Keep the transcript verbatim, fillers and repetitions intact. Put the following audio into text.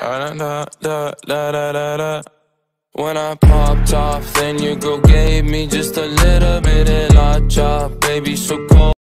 Da, da, da, da, da, da, da. When I popped off, then your girl gave me just a little bit of la chop, baby, so cold.